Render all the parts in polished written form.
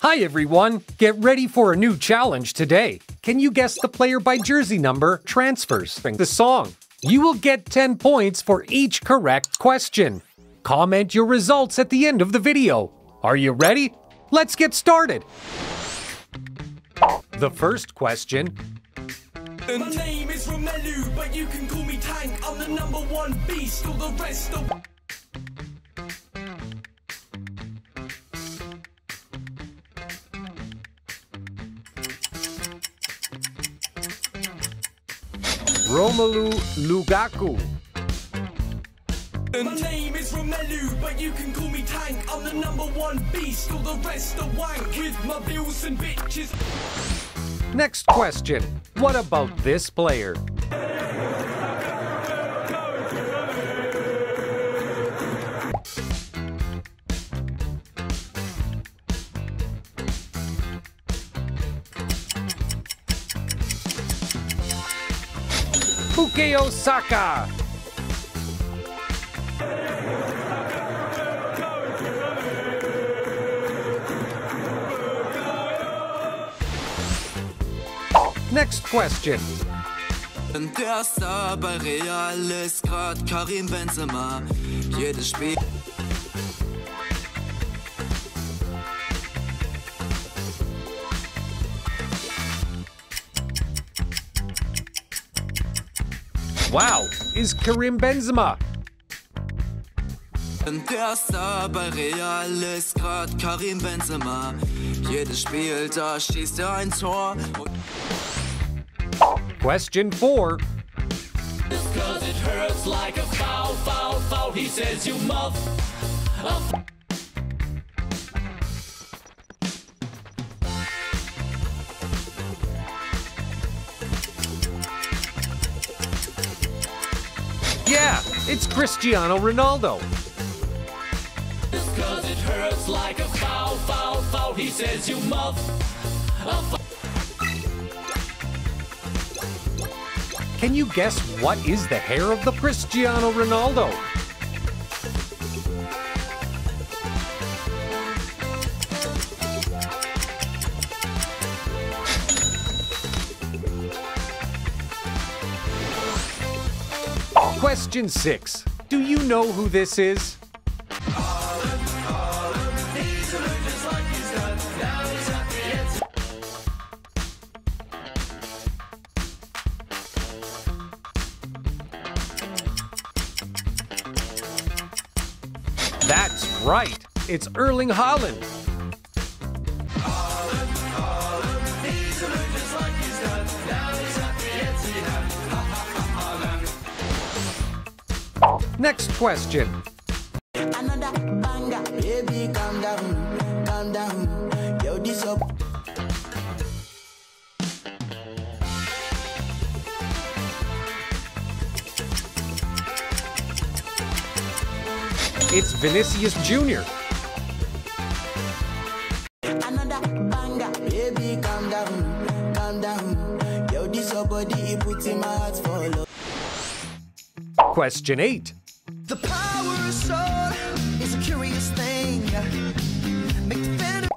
Hi everyone! Get ready for a new challenge today. Can you guess the player by jersey number, transfers, and the song? You will get 10 points for each correct question. Comment your results at the end of the video. Are you ready? Let's get started! The first question. My name is Romelu, but you can call me Tank. I'm the number one beast, all the rest of... Romelu Lukaku. My name is Romelu, but you can call me Tank. I'm the number one beast, all the rest are wank. With my bills and bitches. Next question. What about this player? Saka. Next question. Der Star bei Real ist grad Karim Benzema. Jedes Spiel. Wow, is Karim Benzema. Der Star bei Real ist grad Karim Benzema. Jedes Spiel, da schießt ein Tor. Question 4. Because it hurts like a foul, foul, foul. He says you muff. Yeah, it's Cristiano Ronaldo. It's 'cause it hurts like a foul, foul, foul. He says you muff. Can you guess what is the hair of the Cristiano Ronaldo? Question 6. Do you know who this is? That's right. It's Erling Haaland. Next question. Another banger, baby, calm down, calm down. Yo, this up. It's Vinicius Jr. Another banger, baby, calm down, calm down. Yo, this up, buddy, it puts in my heart for love. Question 8. The power of sword is a curious thing. Make the better.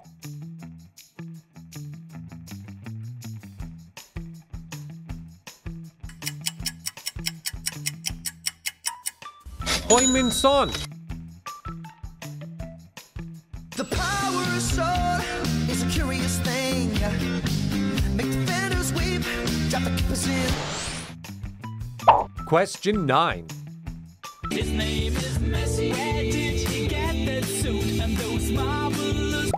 Hoymin Son. The power of sword is a curious thing. Make the defenders weep. Drop the keepers in. Question 9. His name is Messi. Where did he get that suit and those marvelous?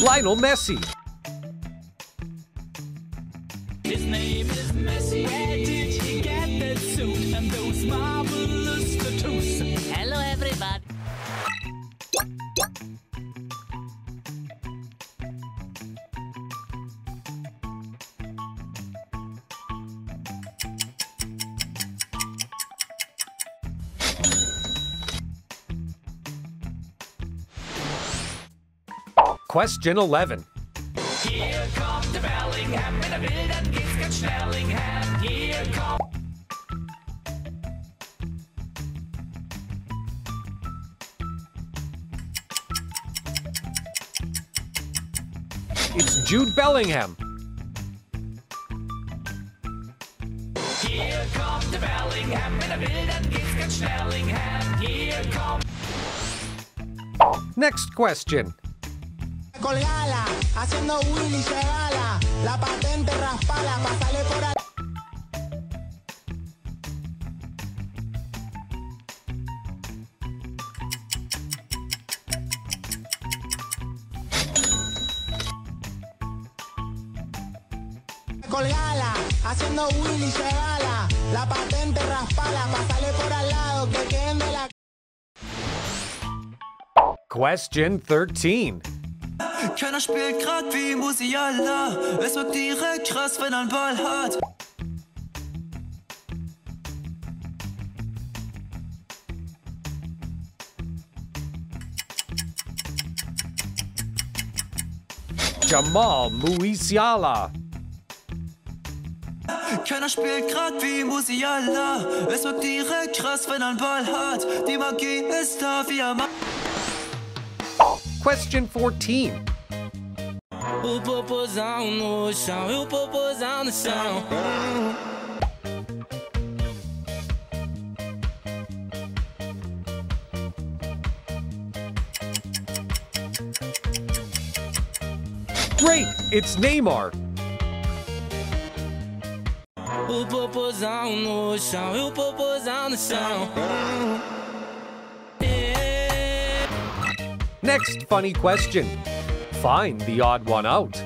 Lionel Messi. His name is Messi. Where did he get that suit and those marvelous tattoos? Hello, everybody. Question 11. Here comes Bellingham in a bit and gets Schnellingham. It's Jude Bellingham. Here comes the Bellingham, in a bit and gets Bellingham. Here comes. Next question. Question 13. Keiner spielt grad wie Musiala. Es wirkt direkt krass, wenn ein Ball hat. Jamal Musiala. Keiner spielt grad wie Musiala. Es wirkt direkt krass, wenn ein Ball hat. Die Magie ist da, wie er macht. Question 14. O popozão no chão, e o popozão no chão. Great, it's Neymar. O popozão no chão, e o popozão no chão. Next funny question. Find the odd one out.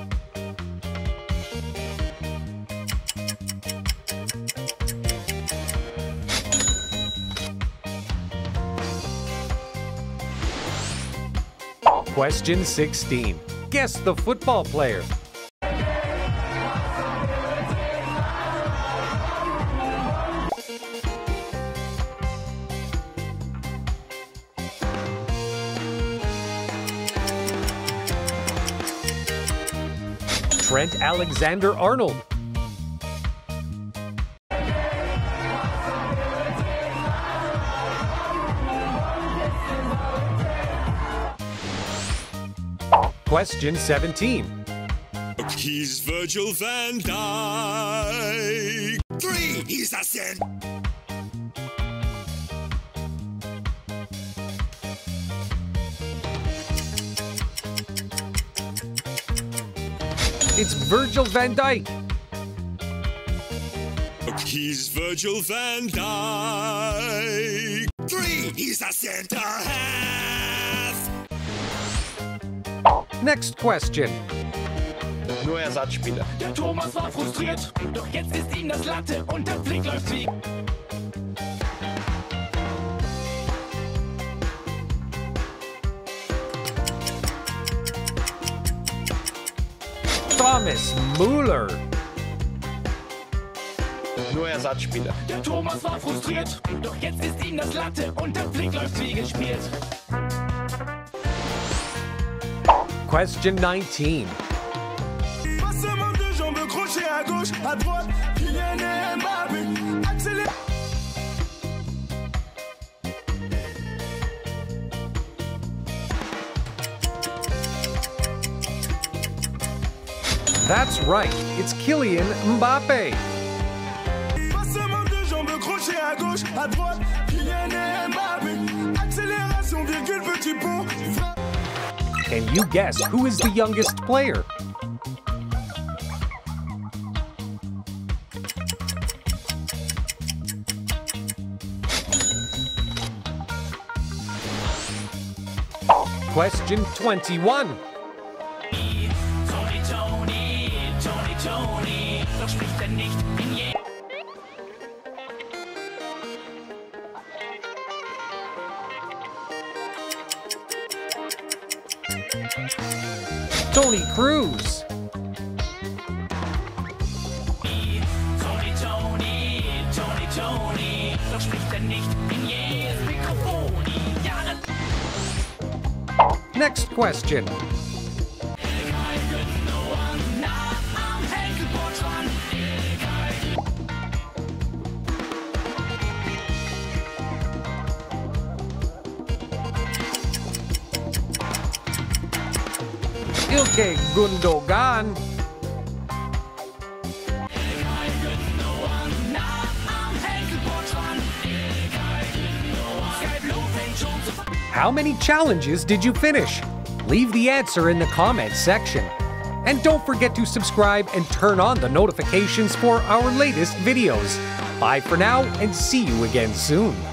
Question 16. Guess the football player. Brent Alexander-Arnold. Question 17. He's Virgil van Dijk. 3, he's a sin. It's Virgil van Dijk. He's Virgil van Dijk. 3, he's a center half. Next question. Nur Ersatzspieler. Der Thomas war frustriert, doch jetzt ist ihm das Latte und der Blick läuft wie. Thomas Muller. Nur Ersatzspieler. Der Thomas war frustriert, doch jetzt ist ihm das Latte und der Blick läuft wie gespielt. Question 19. That's right, it's Kylian Mbappé. Can you guess who is the youngest player? Question 21. Tony Cruz. Next question. Ilkay Gundogan. How many challenges did you finish? Leave the answer in the comments section. And don't forget to subscribe and turn on the notifications for our latest videos. Bye for now and see you again soon.